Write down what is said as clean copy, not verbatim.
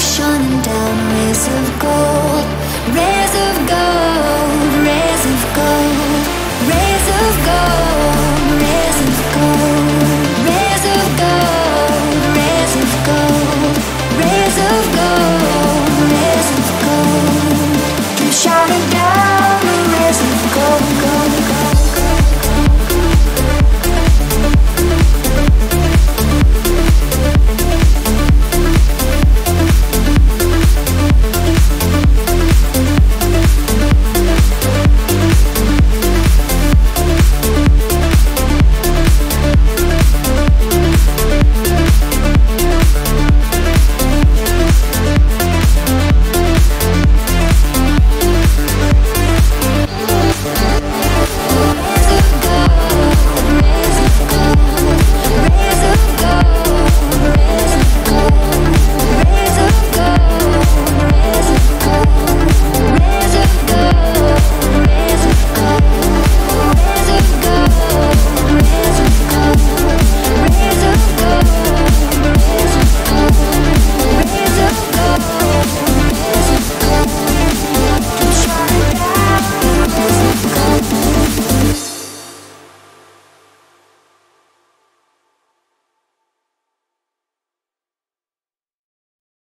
I'm shining down rays of gold.